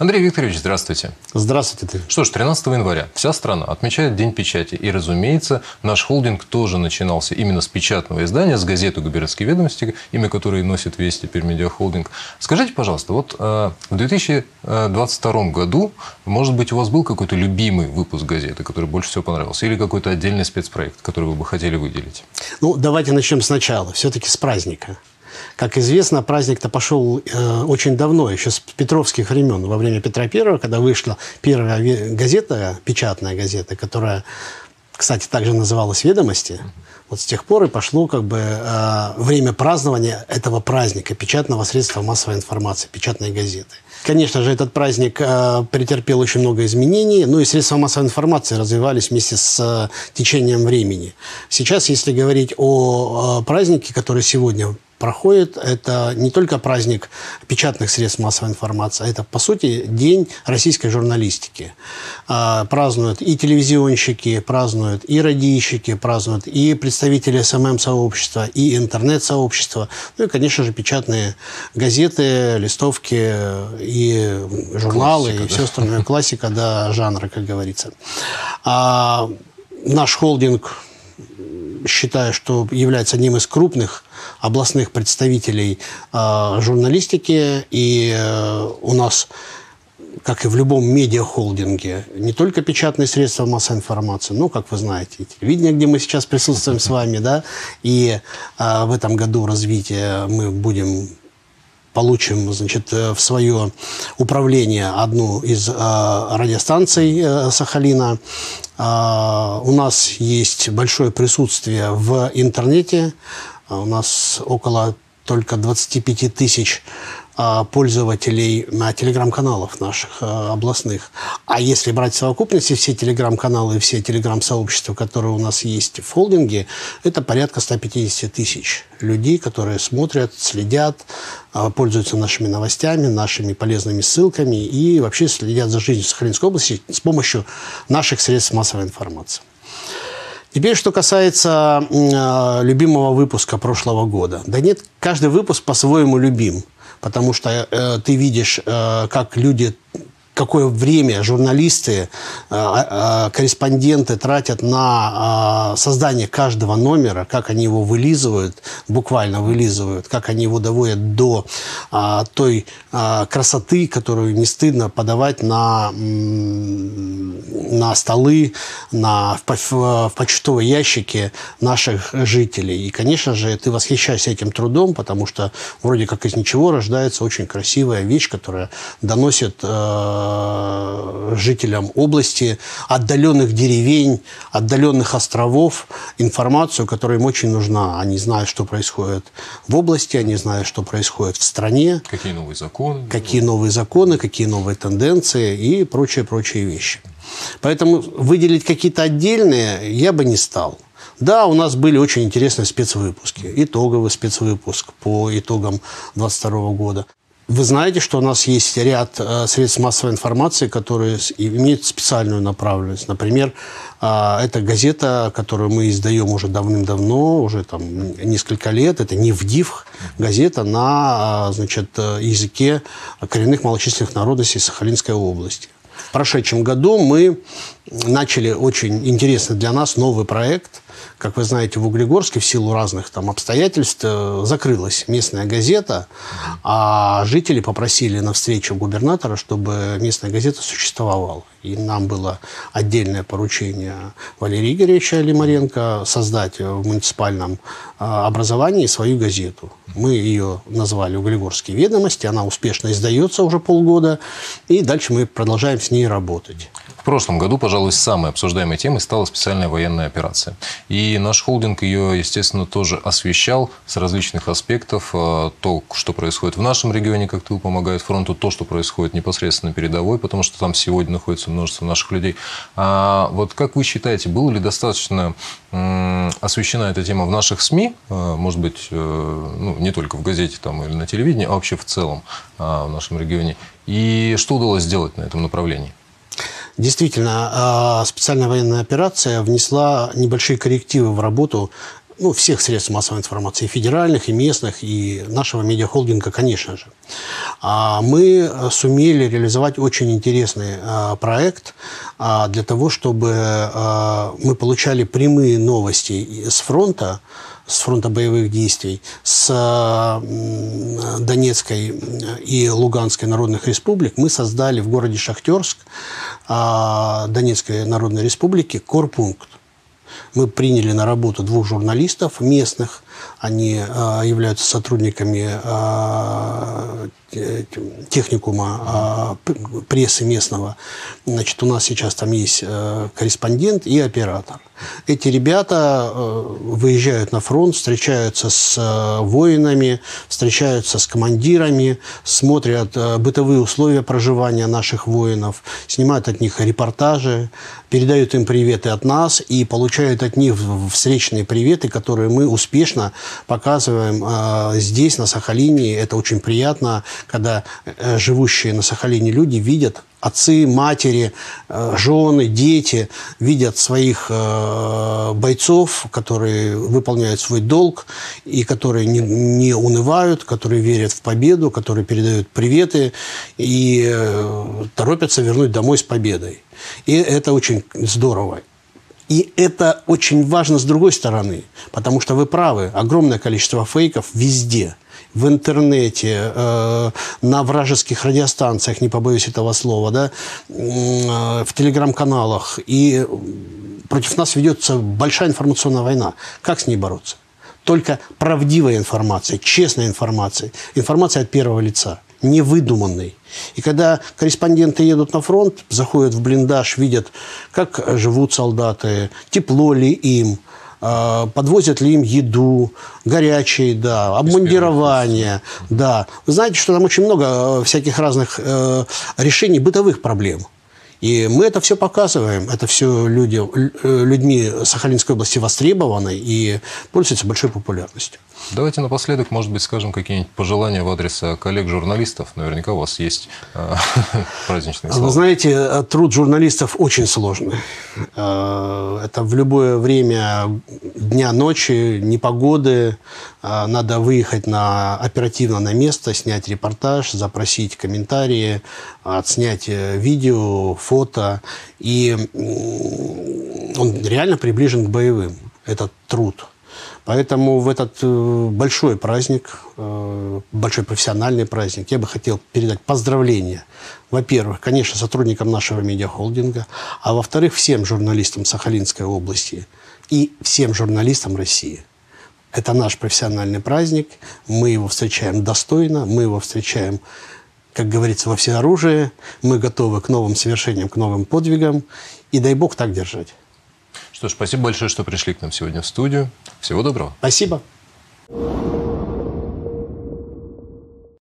Андрей Викторович, здравствуйте. Здравствуйте. Что ж, 13 января вся страна отмечает День печати. И, разумеется, наш холдинг тоже начинался именно с печатного издания, с газеты «Губернские ведомости», имя которой носит весь теперь медиахолдинг. Скажите, пожалуйста, вот в 2022 году, может быть, у вас был какой-то любимый выпуск газеты, который больше всего понравился, или какой-то отдельный спецпроект, который вы бы хотели выделить? Ну, давайте начнем сначала, все-таки с праздника. Как известно, праздник-то пошел очень давно, еще с петровских времен, во время Петра Первого, когда вышла первая газета, печатная газета, которая, кстати, также называлась «Ведомости». Вот с тех пор и пошло как бы время празднования этого праздника, печатного средства массовой информации, печатной газеты. Конечно же, этот праздник претерпел очень много изменений, ну и средства массовой информации развивались вместе с течением времени. Сейчас, если говорить о празднике, который сегодня проходит, это не только праздник печатных средств массовой информации, это, по сути, день российской журналистики. Празднуют и телевизионщики, празднуют и радийщики, празднуют и представители СММ-сообщества, и интернет-сообщества, ну и, конечно же, печатные газеты, листовки и журналы, классика, и все остальное. Классика, да, жанра, как говорится. Наш холдинг, считаю, что является одним из крупных областных представителей журналистики. И у нас, как и в любом медиахолдинге, не только печатные средства массовой информации, но, как вы знаете, и телевидение, где мы сейчас присутствуем с вами, да, и в этом году развития мы получим, значит, в свое управление одну из радиостанций Сахалина. У нас есть большое присутствие в интернете. У нас около только 25 тысяч пользователей телеграм-каналов наших областных. А если брать в совокупности все телеграм-каналы и все телеграм-сообщества, которые у нас есть в холдинге, это порядка 150 тысяч людей, которые смотрят, следят, пользуются нашими новостями, нашими полезными ссылками и вообще следят за жизнью Сахалинской области с помощью наших средств массовой информации. Теперь, что касается любимого выпуска прошлого года. Да нет, каждый выпуск по-своему любим. Потому что ты видишь, как люди, какое время журналисты, корреспонденты тратят на создание каждого номера, как они его вылизывают, буквально вылизывают, как они его доводят до той красоты, которую не стыдно подавать на столы, в почтовые ящики наших жителей. И, конечно же, ты восхищаешься этим трудом, потому что вроде как из ничего рождается очень красивая вещь, которая доносит жителям области, отдаленных деревень, отдаленных островов информацию, которая им очень нужна. Они знают, что происходит в области, они знают, что происходит в стране. Какие новые законы. Какие новые законы, какие новые тенденции и прочие-прочие вещи. Поэтому выделить какие-то отдельные я бы не стал. Да, у нас были очень интересные спецвыпуски. Итоговый спецвыпуск по итогам 2022 года. Вы знаете, что у нас есть ряд средств массовой информации, которые имеют специальную направленность. Например, это газета, которую мы издаем уже давным-давно, уже там несколько лет. Это Нивх, газета на, значит, языке коренных малочисленных народностей Сахалинской области. В прошедшем году мы начали очень интересный для нас новый проект. Как вы знаете, в Углегорске в силу разных там обстоятельств закрылась местная газета, а жители попросили на встречу губернатора, чтобы местная газета существовала. И нам было отдельное поручение Валерия Игоревича Лимаренко создать в муниципальном образовании свою газету. Мы ее назвали «Углегорские ведомости», она успешно издается уже полгода, и дальше мы продолжаем с ней работать. В прошлом году, пожалуй, самой обсуждаемой темой стала специальная военная операция. И наш холдинг ее, естественно, тоже освещал с различных аспектов. То, что происходит в нашем регионе, как тыл помогает фронту, то, что происходит непосредственно передовой, потому что там сегодня находится множество наших людей. А вот как вы считаете, было ли достаточно освещена эта тема в наших СМИ, может быть, ну, не только в газете там, или на телевидении, а вообще в целом в нашем регионе? И что удалось сделать на этом направлении? Действительно, специальная военная операция внесла небольшие коррективы в работу ну, всех средств массовой информации, и федеральных, и местных, и нашего медиахолдинга, конечно же. Мы сумели реализовать очень интересный проект для того, чтобы мы получали прямые новости с фронта боевых действий, с Донецкой и Луганской народных республик. Мы создали в городе Шахтерск Донецкой Народной Республики корпункт. Мы приняли на работу двух журналистов местных. Они являются сотрудниками техникума прессы местного. Значит, у нас сейчас там есть корреспондент и оператор. Эти ребята выезжают на фронт, встречаются с воинами, встречаются с командирами, смотрят бытовые условия проживания наших воинов, снимают от них репортажи, передают им приветы от нас и получают от них встречные приветы, которые мы успешно показываем здесь, на Сахалине. Это очень приятно, когда живущие на Сахалине люди видят, отцы, матери, жены, дети видят своих бойцов, которые выполняют свой долг и которые не унывают, которые верят в победу, которые передают приветы и торопятся вернуть домой с победой. И это очень здорово. И это очень важно с другой стороны, потому что вы правы, огромное количество фейков везде. В интернете, на вражеских радиостанциях, не побоюсь этого слова, да, в телеграм-каналах. И против нас ведется большая информационная война. Как с ней бороться? Только правдивая информация, честная информация. Информация от первого лица, невыдуманной. И когда корреспонденты едут на фронт, заходят в блиндаж, видят, как живут солдаты, тепло ли им, подвозят ли им еду, горячие, да, обмундирование, да. Вы знаете, что там очень много всяких разных решений бытовых проблем. И мы это все показываем, это все людьми Сахалинской области востребованы и пользуются большой популярностью. Давайте напоследок, может быть, скажем какие-нибудь пожелания в адрес коллег-журналистов. Наверняка у вас есть праздничные слова. Вы знаете, труд журналистов очень сложный. Это в любое время дня, ночи, непогоды. Надо выехать оперативно на место, снять репортаж, запросить комментарии, отснять видео, фото. И он реально приближен к боевым, этот труд. Поэтому в этот большой праздник, большой профессиональный праздник, я бы хотел передать поздравления. Во-первых, конечно, сотрудникам нашего медиахолдинга, а во-вторых, всем журналистам Сахалинской области и всем журналистам России. Это наш профессиональный праздник, мы его встречаем достойно, мы его встречаем, как говорится, во всеоружии, мы готовы к новым совершениям, к новым подвигам, и дай бог так держать. Что ж, спасибо большое, что пришли к нам сегодня в студию. Всего доброго. Спасибо.